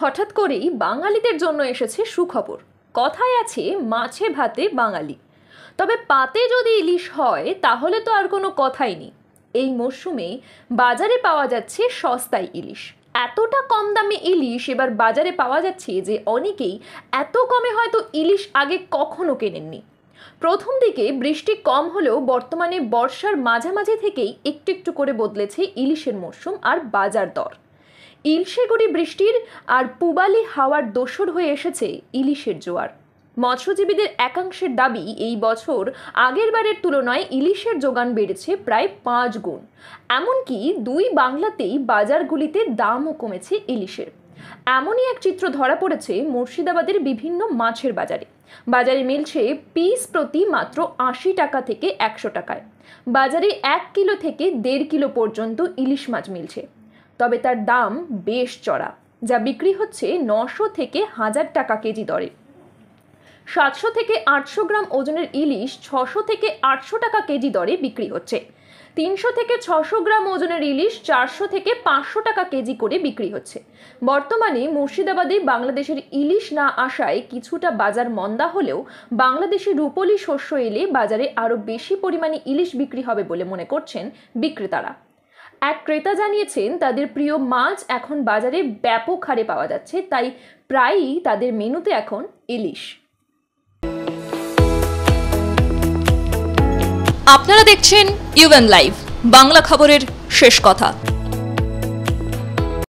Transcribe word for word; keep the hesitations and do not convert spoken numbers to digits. হঠাৎ করেই বাঙালিদের জন্য এসেছে সুখবর। কথায় আছে মাছে ভাতে বাঙালি, তবে পাতে যদি ইলিশ হয় তাহলে তো আর কোনো কথাই নেই। এই মরশুমে বাজারে পাওয়া যাচ্ছে সস্তায় ইলিশ। এতটা কম দামে ইলিশ এবার বাজারে পাওয়া যাচ্ছে যে অনেকেই এত কমে হয়তো ইলিশ আগে কখনো কেনেননি। প্রথম দিকে বৃষ্টি কম হলেও বর্তমানে বর্ষার মাঝামাঝি থেকেই একটু একটু করে বদলেছে ইলিশের মরশুম আর বাজার দর। ইলশেগুড়ি বৃষ্টির আর পুবালি হাওয়ার দোসর হয়ে এসেছে ইলিশের জোয়ার। মৎস্যজীবীদের একাংশের দাবি, এই বছর আগের বারের তুলনায় ইলিশের যোগান বেড়েছে প্রায় পাঁচ গুণ। এমনকি দুই বাংলাতেই বাজারগুলিতে দামও কমেছে ইলিশের। এমনই এক চিত্র ধরা পড়েছে মুর্শিদাবাদের বিভিন্ন মাছের বাজারে। বাজারে মিলছে পিস প্রতি মাত্র আশি টাকা থেকে একশো টাকায়। বাজারে এক কিলো থেকে দেড় কিলো পর্যন্ত ইলিশ মাছ মিলছে, তবে তার দাম বেশ চড়া, যা বিক্রি হচ্ছে নশো থেকে হাজার টাকা কেজি দরে। সাতশো থেকে আটশো গ্রাম ওজনের ইলিশ ছশো থেকে আটশো টাকা কেজি দরে বিক্রি হচ্ছে। তিনশো থেকে ছশো গ্রাম ওজনের ইলিশ চারশো থেকে পাঁচশো টাকা কেজি করে বিক্রি হচ্ছে। বর্তমানে মুর্শিদাবাদে বাংলাদেশের ইলিশ না আসায় কিছুটা বাজার মন্দা হলেও বাংলাদেশি রুপোলি শস্য এলে বাজারে আরও বেশি পরিমাণে ইলিশ বিক্রি হবে বলে মনে করছেন বিক্রেতারা। এক ক্রেতা জানিয়েছেন, তাদের প্রিয় মাছ এখন বাজারে ব্যাপক হারে পাওয়া যাচ্ছে, তাই প্রায়ই তাদের মেনুতে এখন ইলিশ। আপনারা দেখছেন ইউএন লাইভ, বাংলা খবরের শেষ কথা।